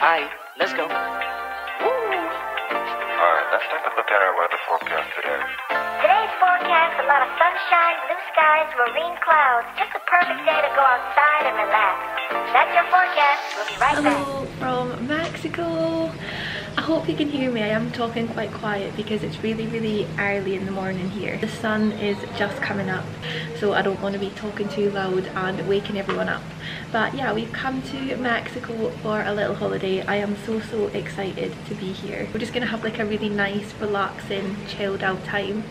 Alright, let's go. Woo! Alright, let's take a look at our weather forecast today. Today's forecast, a lot of sunshine, blue skies, marine clouds. Just a perfect day to go outside and relax. That's your forecast. We'll be right back. Hello from Mexico. I hope you can hear me. I am talking quite quiet because it's really early in the morning here. The sun is just coming up, so I don't want to be talking too loud and waking everyone up. But yeah, we've come to Mexico for a little holiday. I am so excited to be here. We're just gonna have like a really nice, relaxing, chilled out time.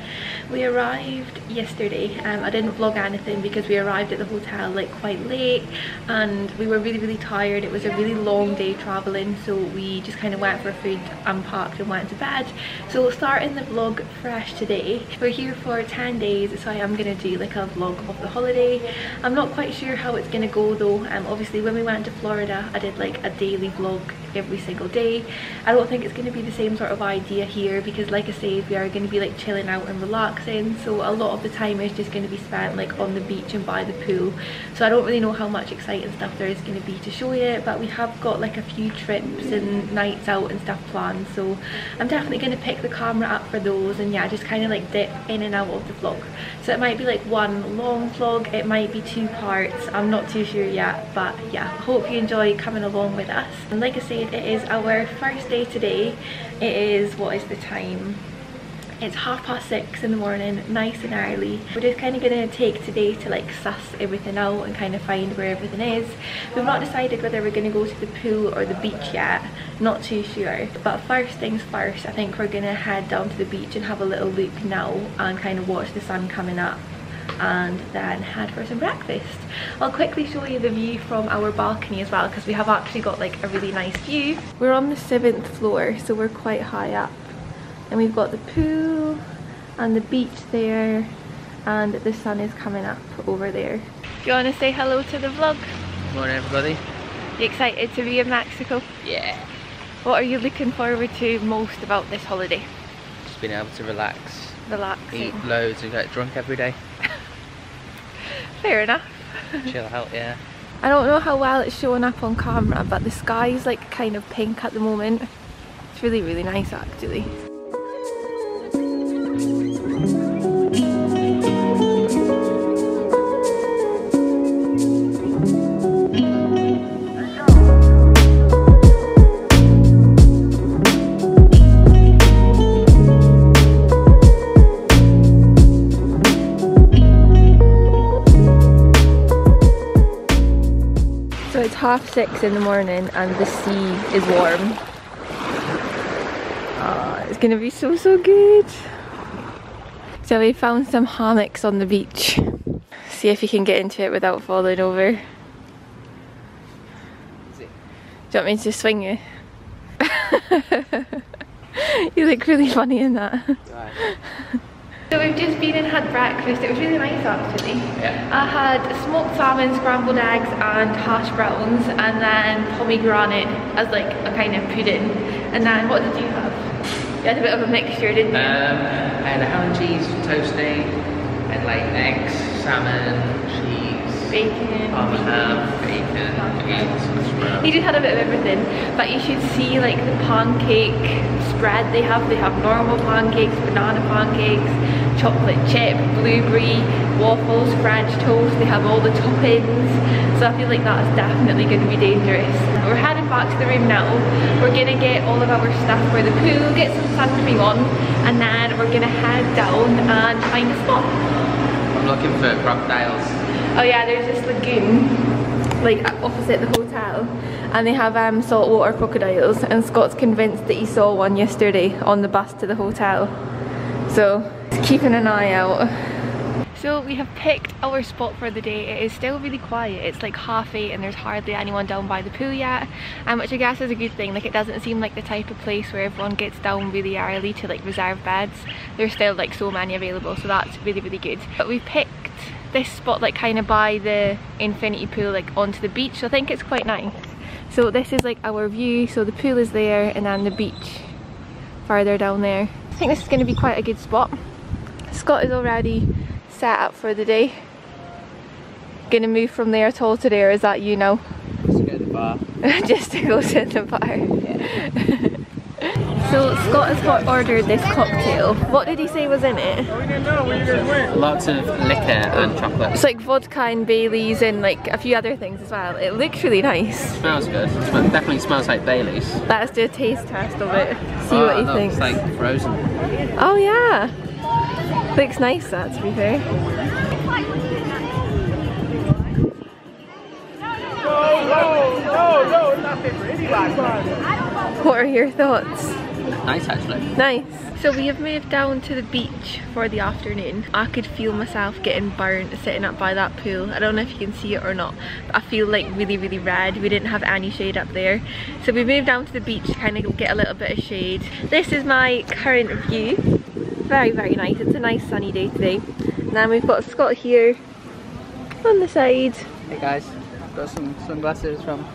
We arrived yesterday. I didn't vlog anything because we arrived at the hotel like quite late and we were really tired. It was a really long day traveling, so we just kind of went for food, unpacked and went to bed. So we'll start in the vlog fresh today. We're here for 10 days, so I am going to do like a vlog of the holiday. I'm not quite sure how it's going to go though. Obviously when we went to Florida I did like a daily vlog every single day. I don't think it's going to be the same sort of idea here because like I said, we are going to be like chilling out and relaxing, so a lot of the time is just going to be spent like on the beach and by the pool. So I don't really know how much exciting stuff there is going to be to show you, but we have got like a few trips and nights out and stuff planned, so I'm definitely going to pick the camera up for those and yeah, just kind of like dip in and out of the vlog. So it might be like one long vlog, it might be two parts, I'm not too sure yet, but yeah, hope you enjoy coming along with us. And like I said, it is our first day today. It is, what is the time? It's 6:30 in the morning, nice and early. We're just kind of going to take today to like suss everything out and kind of find where everything is. We've not decided whether we're going to go to the pool or the beach yet, not too sure. But first things first, I think we're going to head down to the beach and have a little look now and kind of watch the sun coming up, and then head for some breakfast. I'll quickly show you the view from our balcony as well because we have actually got like a really nice view. We're on the 7th floor, so we're quite high up. And we've got the pool and the beach there, and the sun is coming up over there. Do you want to say hello to the vlog? Good morning everybody. You excited to be in Mexico? Yeah. What are you looking forward to most about this holiday? Just being able to relax. Eat loads and get drunk every day. Fair enough. Chill out, yeah. I don't know how well it's showing up on camera, but the sky is like kind of pink at the moment. It's really nice actually. So it's 6:30 in the morning and the sea is warm. It's gonna be so good. So we found some hammocks on the beach. See if you can get into it without falling over. Do you want me to swing you? You look really funny in that. Right. So we've just been and had breakfast. It was really nice actually. Yeah. I had smoked salmon, scrambled eggs and hash browns, and then pomegranate as like a kind of pudding. And then what did you have? You had a bit of a mixture, didn't you? I had a ham and cheese toasting, and like eggs, salmon, cheese, bacon, bacon. He just had a bit of everything. But you should see like the pancake bread they have. They have normal pancakes, banana pancakes, chocolate chip, blueberry, waffles, French toast. They have all the toppings, so I feel like that's definitely going to be dangerous. We're heading back to the room now. We're going to get all of our stuff for the pool, get some sun cream on, and then we're going to head down and find a spot. I'm looking for crocodiles. Oh yeah, there's this lagoon like opposite the hotel and they have saltwater crocodiles, and Scott's convinced that he saw one yesterday on the bus to the hotel, so he's keeping an eye out. So we have picked our spot for the day. It is still really quiet. It's like 8:30 and there's hardly anyone down by the pool yet, which I guess is a good thing. Like it doesn't seem like the type of place where everyone gets down really early to like reserve beds. There's still like so many available, so that's really good. But we picked this spot like kind of by the infinity pool, like onto the beach, so I think it's quite nice. So this is like our view, so the pool is there and then the beach farther down there. I think this is going to be quite a good spot. Scott is already set up for the day. Gonna move from there at all today, or is that you now? bar. Just to go to the bar. Yeah. So Scott has got ordered this cocktail. What did he say was in it? We didn't know. What you guys went? Lots of liquor and chocolate. It's like vodka and Baileys and like a few other things as well. It looks really nice. It smells good. It definitely smells like Baileys. Let's do a taste test of it. See what he thinks. It's like frozen. Oh yeah. Looks nice that, to be fair. What are your thoughts? Nice actually. Nice. So we have moved down to the beach for the afternoon. I could feel myself getting burnt sitting up by that pool. I don't know if you can see it or not, but I feel like really red. We didn't have any shade up there. So we moved down to the beach to kind of get a little bit of shade. This is my current view. Very nice. It's a nice sunny day today. And then we've got Scott here on the side. Hey guys. Got some sunglasses from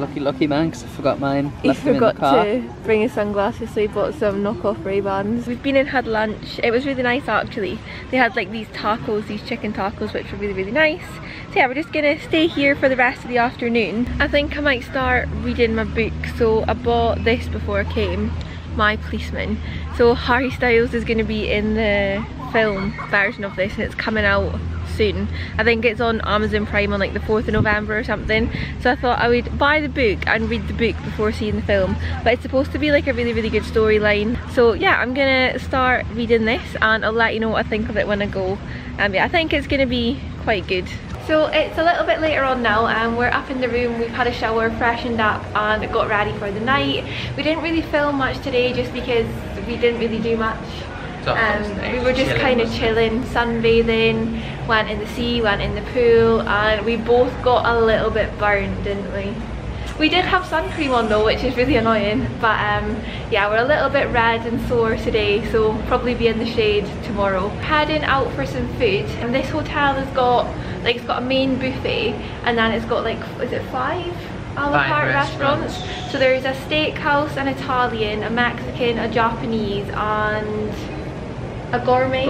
Lucky Man because I forgot mine. He forgot to bring his sunglasses, so he bought some knockoff Ray-Bans. We've been and had lunch. It was really nice actually. They had like these tacos, these chicken tacos, which were really nice. So yeah, we're just gonna stay here for the rest of the afternoon. I think I might start reading my book. So I bought this before I came, My Policeman. So Harry Styles is gonna be in the film version of this and it's coming out soon. I think it's on Amazon Prime on like the 4th of November or something, so I thought I would buy the book and read the book before seeing the film, but it's supposed to be like a really good storyline. So yeah, I'm gonna start reading this and I'll let you know what I think of it when I go. Yeah, I think it's gonna be quite good. So it's a little bit later on now and we're up in the room. We've had a shower, freshened up and got ready for the night. We didn't really film much today just because we didn't really do much. We were just kind of chilling, sunbathing, went in the sea, went in the pool, and we both got a little bit burned, didn't we? We did have sun cream on though, which is really annoying, but yeah, we're a little bit red and sore today, so we'll probably be in the shade tomorrow. Heading out for some food, and this hotel has got like, it's got a main buffet, and then it's got like, is it five? A la carte restaurants. So there's a steakhouse, an Italian, a Mexican, a Japanese, and a gourmet.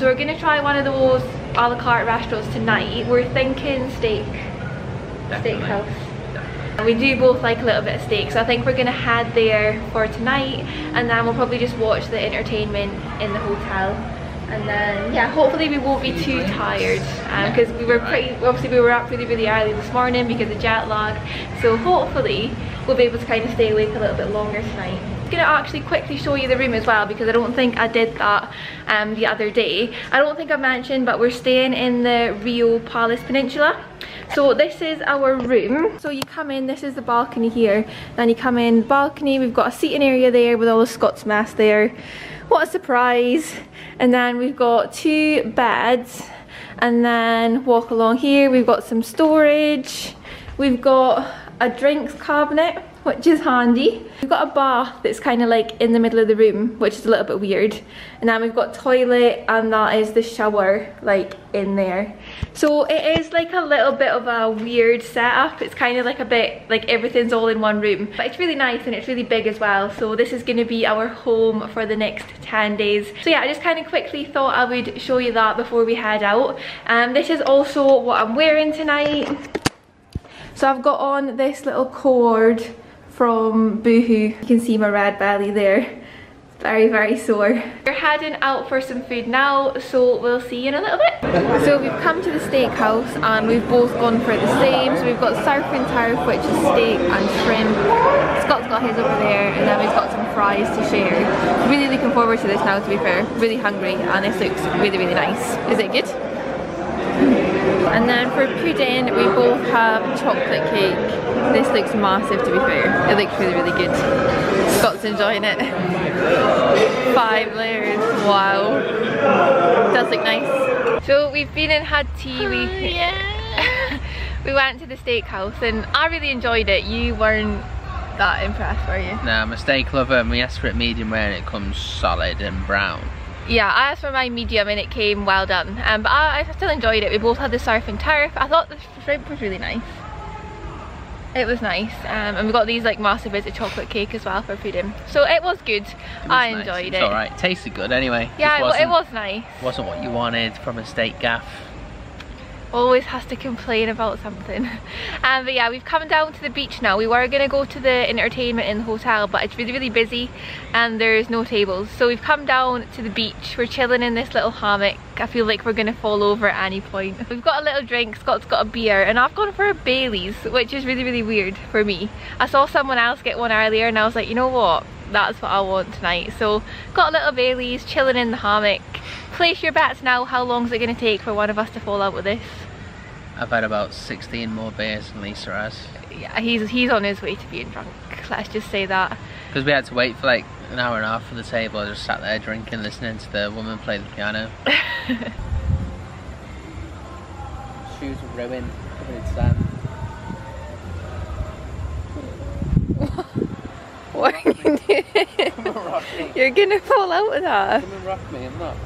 So we're gonna try one of those a la carte restaurants tonight. We're thinking steak. Definitely. Steakhouse. Definitely. We do both like a little bit of steak, so I think we're gonna head there for tonight, and then we'll probably just watch the entertainment in the hotel, and then yeah, hopefully we won't be too tired because we were pretty, obviously we were up really early this morning because of jet lag, so hopefully we'll be able to kind of stay awake a little bit longer tonight. I'm gonna actually quickly show you the room as well because I don't think I did that the other day. I don't think I mentioned, but we're staying in the Riu Palace Peninsula. So this is our room. So you come in, this is the balcony here, then you come in the balcony, we've got a seating area there with all the Scots mess there. What a surprise. And then we've got two beds, and then walk along here, we've got some storage, we've got a drinks cabinet, which is handy. We've got a bath that's kind of like in the middle of the room, which is a little bit weird. And then we've got toilet, and that is the shower, like in there. So it is like a little bit of a weird setup. It's kind of like a bit like everything's all in one room, but it's really nice and it's really big as well. So this is going to be our home for the next 10 days. So yeah, I just kind of quickly thought I would show you that before we head out. This is also what I'm wearing tonight. So I've got on this little cord from Boohoo. You can see my red belly there. Very sore. We're heading out for some food now, so we'll see you in a little bit. So we've come to the steakhouse and we've both gone for the same. So we've got surf and turf, which is steak and shrimp. Scott's got his over there, and then we've got some fries to share. Really looking forward to this now, to be fair. Really hungry, and this looks really nice. Is it good? And then for pudding, we both have chocolate cake. This looks massive, to be fair. It looks really good. Scott's enjoying it. 5 layers, wow. It does look nice. So we've been and had tea. We went to the steakhouse and I really enjoyed it. You weren't that impressed, were you? No, I'm a steak lover, and we asked for it medium rare and it comes solid and brown. Yeah, I asked for my medium and it came well done. But I still enjoyed it. We both had the surf and turf. I thought the shrimp was really nice. It was nice, and we got these like massive bits of chocolate cake as well for pudding. So it was good. I enjoyed it. It's alright. Tasted good anyway. Yeah, it was nice. Wasn't what you wanted from a steak gaff. always has to complain about something. But yeah, we've come down to the beach now. We were going to go to the entertainment in the hotel, but it's really, really busy and there's no tables. So we've come down to the beach. We're chilling in this little hammock. I feel like we're going to fall over at any point. We've got a little drink, Scott's got a beer, and I've gone for a Bailey's, which is really, really weird for me. I saw someone else get one earlier and I was like, you know what? That's what I want tonight. So got a little Bailey's, chilling in the hammock. Place your bets now, how long is it going to take for one of us to fall out with this? I've had about 16 more beers than Lisa has. Yeah, he's on his way to being drunk, let's just say that. Because we had to wait for like an hour and a half for the table. I just sat there drinking, listening to the woman play the piano. Shoes ruined. What are you doing? Come and rock me. You're going to fall out with that. Come and rock me, I'm not.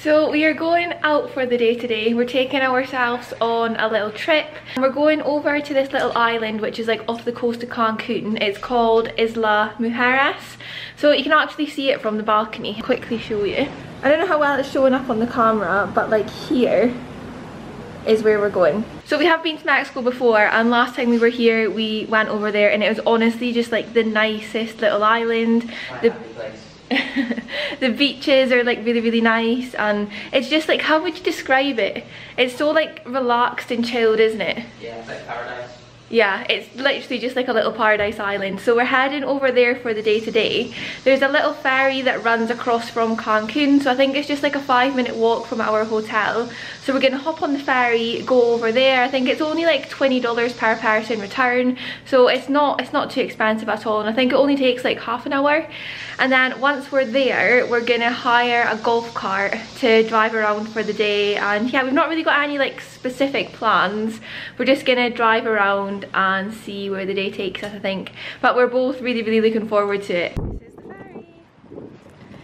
So we are going out for the day today. We're taking ourselves on a little trip. We're going over to this little island which is like off the coast of Cancun. It's called Isla Mujeres. So you can actually see it from the balcony. I'll quickly show you. I don't know how well it's showing up on the camera, but like here is where we're going. So we have been to Mexico before, and last time we were here we went over there and it was honestly just like the nicest little island. The beaches are like really, really nice, and it's just like, how would you describe it? It's so like relaxed and chilled, isn't it? Yeah, it's like paradise. Yeah, it's literally just like a little paradise island. So we're heading over there for the day today. There's a little ferry that runs across from Cancun, so I think it's just like a 5-minute walk from our hotel. So we're gonna hop on the ferry, go over there. I think it's only like $20 per person return, so it's not too expensive at all, and I think it only takes like half an hour. And then once we're there, we're gonna hire a golf cart to drive around for the day. And yeah, we've not really got any like specific plans. We're just gonna drive around and see where the day takes us, I think. But we're both really, really looking forward to it.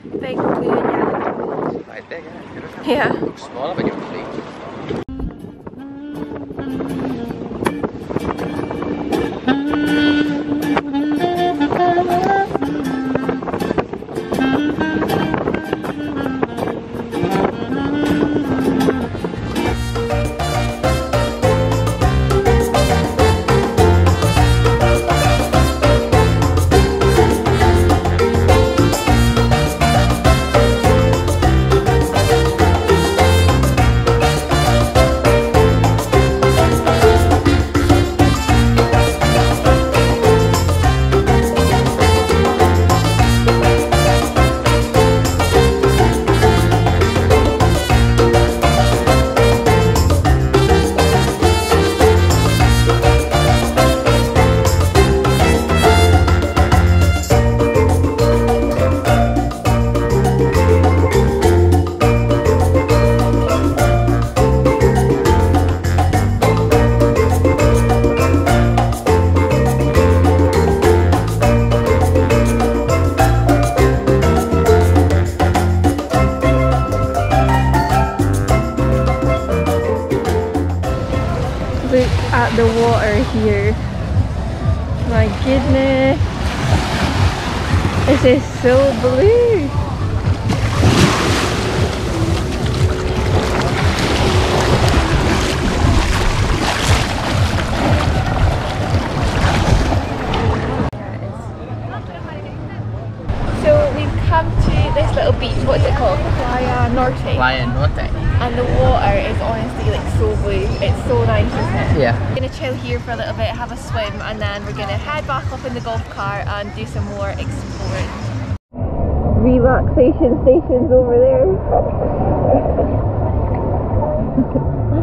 This is the ferry. Big blue and yellow. It's quite big, isn't it? Yeah. It looks smaller when you fleet. The water here, my goodness, this is so blue. So we've come to this little beach, what's it called? Playa Norte. Playa Norte. And the water is honestly like so blue. It's so nice, isn't it? Yeah. We're gonna chill here for a little bit, have a swim, and then we're gonna head back up in the golf cart and do some more exploring. Relaxation stations over there.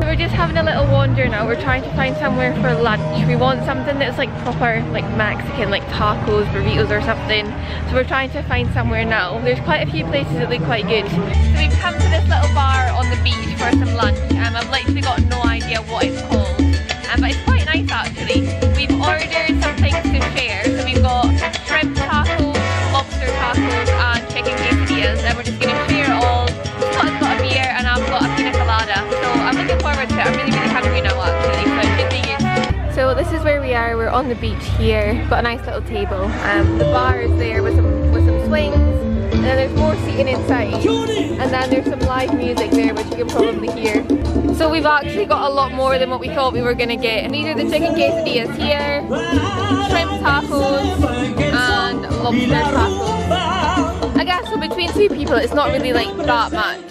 We're just having a little wander now. We're trying to find somewhere for lunch. We want something that's like proper, like Mexican, like tacos, burritos or something. So we're trying to find somewhere now. There's quite a few places that look quite good. So we've come to this little bar on the beach for some lunch. I've literally got no idea what it's called, but it's quite nice actually. We've ordered some things to share, so we've got shrimp tacos, lobster tacos and chicken quesadillas, and we're just going to share it all. Scott's got a beer and I've got a pina colada, so I'm looking forward to it. I'm really, really hungry now actually, so it should be good. So this is where we are. We're on the beach here, got a nice little table. The bar is there with some swings. and then there's more seating inside, and then there's some live music there which you can probably hear. So we've actually got a lot more than what we thought we were gonna get. These are the chicken quesadillas here, shrimp tacos and lobster tacos. I guess so between two people it's not really like that much,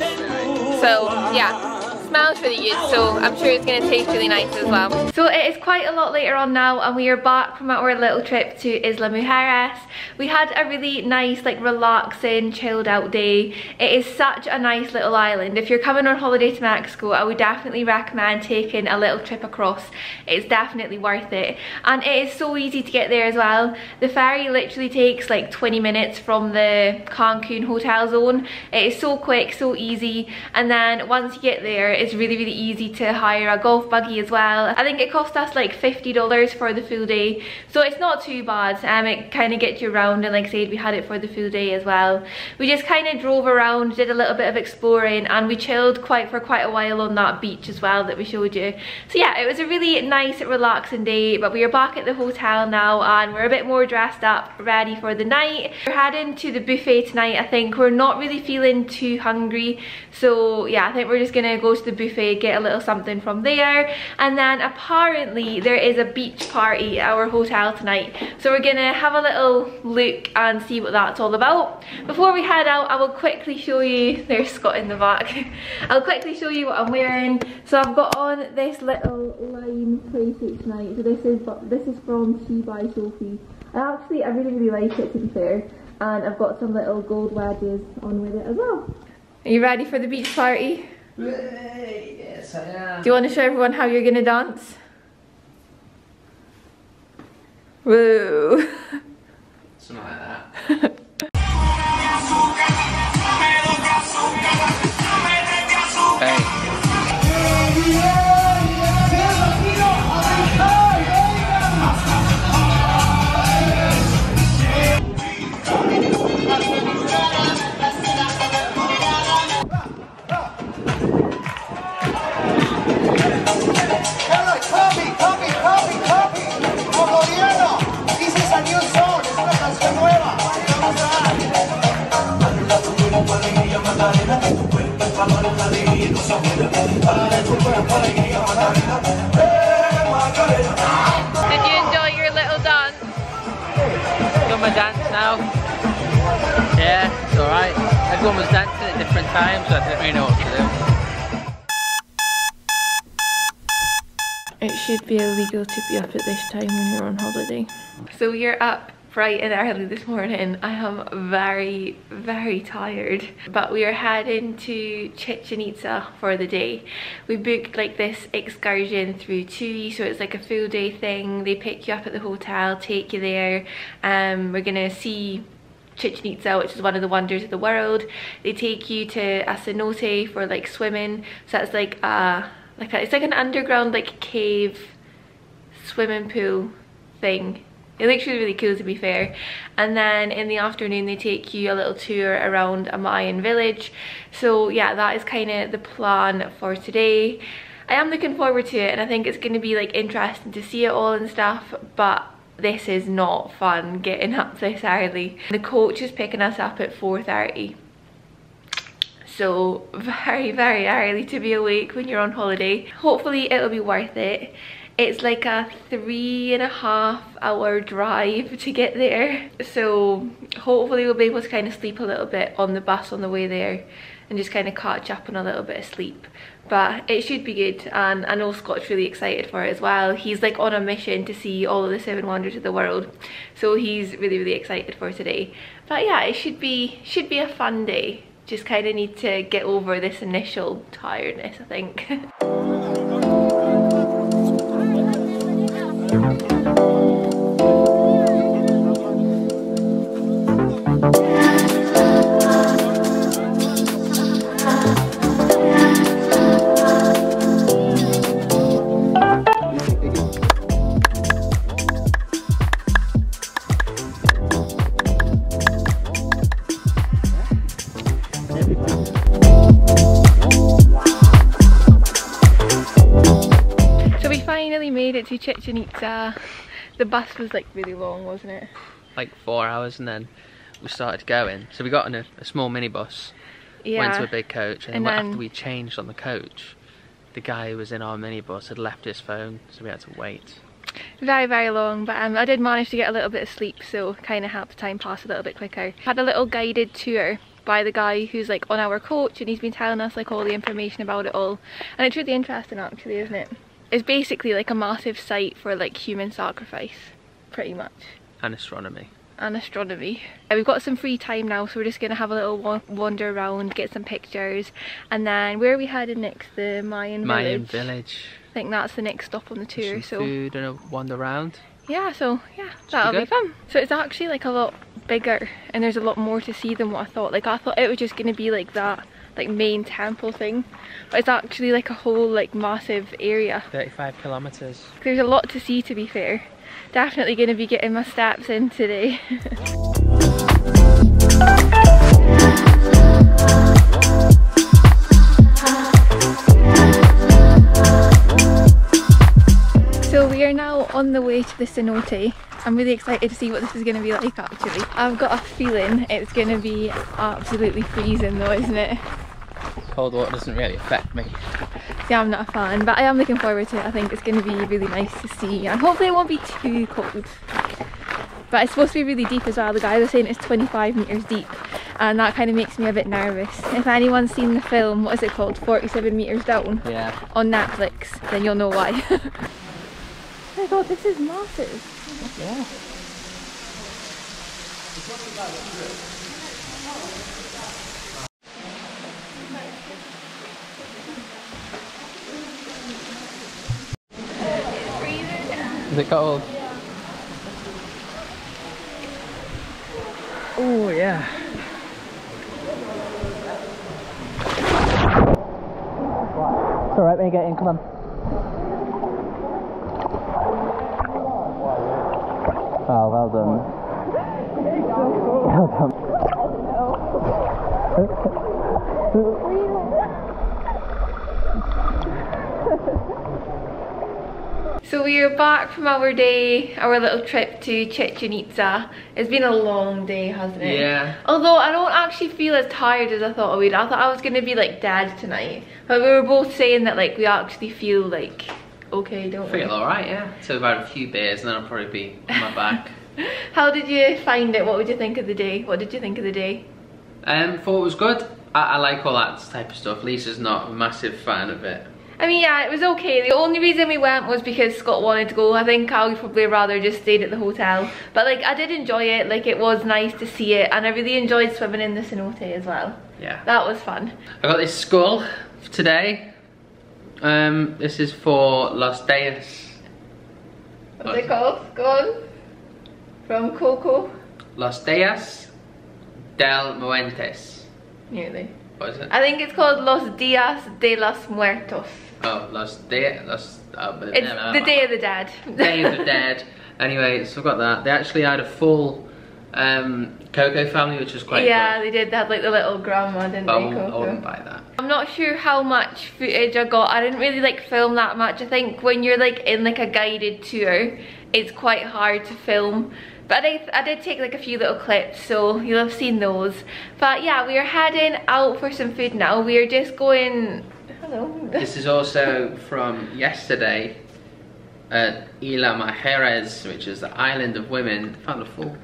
so yeah. Smells really good, so I'm sure it's going to taste really nice as well. So it is quite a lot later on now and we are back from our little trip to Isla Mujeres. We had a really nice, like, relaxing, chilled out day. It is such a nice little island. If you're coming on holiday to Mexico, I would definitely recommend taking a little trip across. It's definitely worth it. And it is so easy to get there as well. The ferry literally takes like 20 minutes from the Cancun hotel zone. It is so quick, so easy. And then once you get there, it's really easy to hire a golf buggy as well. I think it cost us like $50 for the full day, so it's not too bad. It kind of gets you around, and like I said, we had it for the full day as well. We just kind of drove around, did a little bit of exploring, and we chilled for quite a while on that beach as well that we showed you. So yeah, it was a really nice, relaxing day, but we are back at the hotel now and we're a bit more dressed up, ready for the night. We're heading to the buffet tonight. I think we're not really feeling too hungry, so yeah, I think we're just gonna go to the buffet, get a little something from there, and then apparently there is a beach party at our hotel tonight, so we're gonna have a little look and see what that's all about. Before we head out, I will quickly show you, there's Scott in the back, I'll quickly show you what I'm wearing. So I've got on this little lime playsuit tonight, so this is from She by Sophie. I really like it, to be fair, and I've got some little gold wedges on with it as well. Are you ready for the beach party? Yes, I am. Do you want to show everyone how you're gonna dance? Woo! Something like that. Everyone was dancing at different times, so I didn't really know what to do. It should be illegal to be up at this time when you're on holiday. So you're up bright and early this morning. I am very tired, but we are heading to Chichen Itza for the day. We booked like this excursion through Tui, so it's like a full day thing. They pick you up at the hotel, take you there, and we're gonna see Chichen Itza, which is one of the wonders of the world. They take you to a cenote for like swimming, so that's it's like an underground like cave swimming pool thing. It looks really cool, to be fair. And then in the afternoon they take you a little tour around a Mayan village. So yeah, that is kind of the plan for today. I am looking forward to it, and I think it's going to be like interesting to see it all and stuff, but this is not fun, getting up this early. The coach is picking us up at 4:30, so very early to be awake when you're on holiday. Hopefully it'll be worth it. It's like a 3.5 hour drive to get there, so hopefully we'll be able to kind of sleep a little bit on the bus on the way there and just kind of catch up on a little bit of sleep. But it should be good, and I know Scott's really excited for it as well. He's like on a mission to see all of the 7 wonders of the world, so he's really excited for today. But yeah, it should be a fun day. Just kind of need to get over this initial tiredness, I think. To Chichen Itza. The bus was like really long, wasn't it? Like 4 hours, and then we started going. So we got on a small minibus, went to a big coach, and then after we changed on the coach, the guy who was in our minibus had left his phone, so we had to wait. Very, very long, but I did manage to get a little bit of sleep, so kind of helped time pass a little bit quicker. Had a little guided tour by the guy who's like on our coach, and he's been telling us like all the information about it all, and it's really interesting actually, isn't it? It's basically like a massive site for like human sacrifice, pretty much. And astronomy. And astronomy. We've got some free time now, so we're just going to have a little wander around, get some pictures, and then where are we headed next? The Mayan village. I think that's the next stop on the tour. Some food and a wander around. Yeah, so yeah, that'll be fun. So it's actually like a lot bigger, and there's a lot more to see than what I thought. Like I thought it was just going to be like that, like main temple thing, but it's actually like a whole like massive area. 35 kilometers. There's a lot to see, to be fair. Definitely going to be getting my steps in today. So we are now on the way to the cenote. I'm really excited to see what this is going to be like actually. I've got a feeling it's going to be absolutely freezing though, isn't it? Cold water doesn't really affect me. Yeah, I'm not a fan, but I am looking forward to it. I think it's going to be really nice to see, and hopefully it won't be too cold. But it's supposed to be really deep as well. The guy was saying it's 25 metres deep, and that kind of makes me a bit nervous. If anyone's seen the film, what is it called, 47 Metres Down? Yeah. On Netflix, then you'll know why. Oh my god, this is massive. Yeah. Is it cold? Oh yeah. It's alright when you get in, come on. Oh, well done. Well done. So we are back from our day, our little trip to Chichen Itza. It's been a long day, hasn't it? Yeah. Although I don't actually feel as tired as I thought I would. I thought I was going to be like dead tonight. But we were both saying that like we actually feel like okay, don't we? I feel alright, yeah. So I've had a few beers and then I'll probably be on my back. How did you find it? What would you think of the day? What did you think of the day? Thought it was good. I like all that type of stuff. Lisa's not a massive fan of it. I mean, yeah, it was okay. The only reason we went was because Scott wanted to go. I think I would probably rather just stayed at the hotel. But like, I did enjoy it. Like, it was nice to see it. And I really enjoyed swimming in the cenote as well. Yeah. That was fun. I got this skull today. This is for Los Dias. What's it called? Skull? From Coco? Los Dias del Muertos. Nearly. What is it? I think it's called Los Dias de los Muertos. Oh, Los Dias... It's the Day of the Dead. Day of the Dead. Anyway, so I've got that. They actually had a full Coco family, which was quite good. Yeah, they did. They had like the little grandma, didn't they, Coco? I wouldn't buy that. I'm not sure how much footage I got. I didn't really like film that much. I think when you're like in like a guided tour, it's quite hard to film. But I did take like a few little clips, so you'll have seen those. But yeah, we are heading out for some food now. We are just going... Hello. This is also from yesterday at Isla Mujeres, which is the island of women. I found a full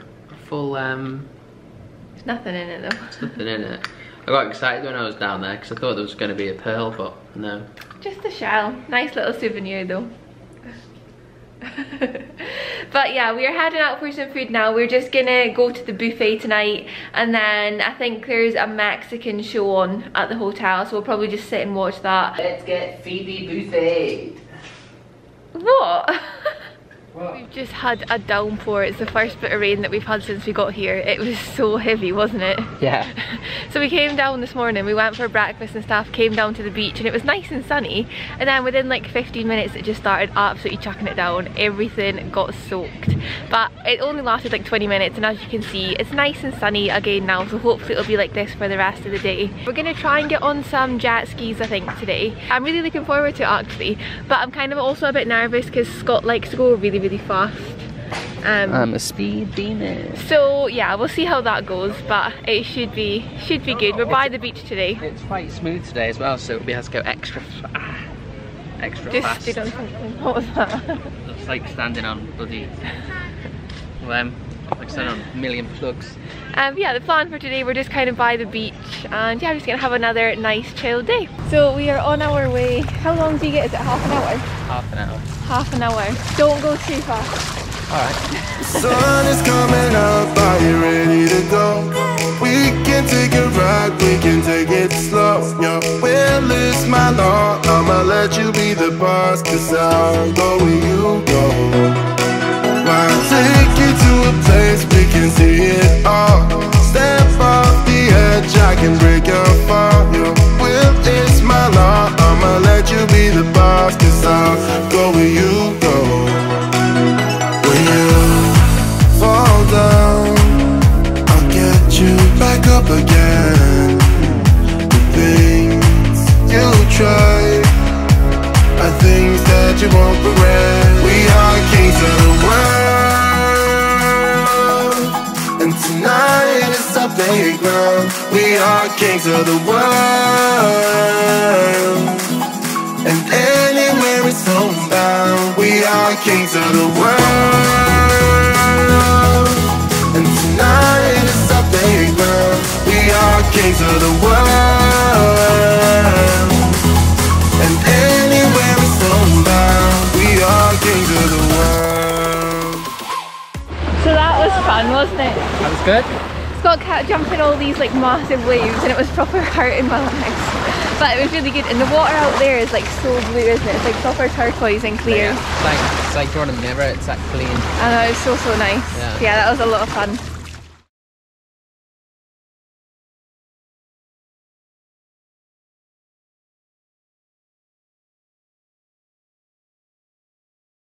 there's nothing in it though. There's nothing in it. I got excited when I was down there because I thought there was going to be a pearl, but no. Just a shell. Nice little souvenir though. But yeah, we are heading out for some food now. We're just going to go to the buffet tonight, and then I think there's a Mexican show on at the hotel, so we'll probably just sit and watch that. Let's get Phoebe buffeted. What? We've just had a downpour. It's the first bit of rain that we've had since we got here. It was so heavy, wasn't it? Yeah. So we came down this morning, we went for breakfast and stuff, came down to the beach, and it was nice and sunny, and then within like 15 minutes it just started absolutely chucking it down. Everything got soaked. But it only lasted like 20 minutes, and as you can see, it's nice and sunny again now, so hopefully it'll be like this for the rest of the day. We're gonna try and get on some jet skis, I think, today. I'm really looking forward to it actually, but I'm kind of also a bit nervous because Scott likes to go really fast, I'm a speed demon. So yeah, we'll see how that goes, but it should be good. We're by the beach today. It's quite smooth today as well, so it'll be able to go extra fast. Just did something. What was that? It's like standing on bloody like standing on a million plugs. Yeah, the plan for today, we're just kind of by the beach, and yeah, we're just gonna have another nice chill day. So we are on our way. How long do you get? Is it half an hour? Half an hour. Half an hour. Don't go too fast. Alright. Sun is coming up, are you ready to go? We can take a ride, we can take it slow. Your will is my law, I'ma let you be the boss, cause I'll go where you go. I'll take you to a place we can see it all. Step off the edge, I can break your fall. Your will is my law, I'ma let you be the boss, cause I'll go where you go. When you fall down, I'll get you back up again. The things you try are things that you won't regret. We are kings of the world, and tonight is our playground. We are kings of the world, and anywhere is homebound. We are kings of the world, and tonight is our playground. We are kings of the world, and anywhere is homebound. We are kings of the world. So that was fun, wasn't it? That was good. Scott kept jumping all these like massive waves, and it was proper hurting my legs. But it was really good, and the water out there is like so blue, isn't it? It's like proper turquoise and clear. Yeah, it's like Jordan River, it's that clean. I know, it's so nice. Yeah, that was a lot of fun.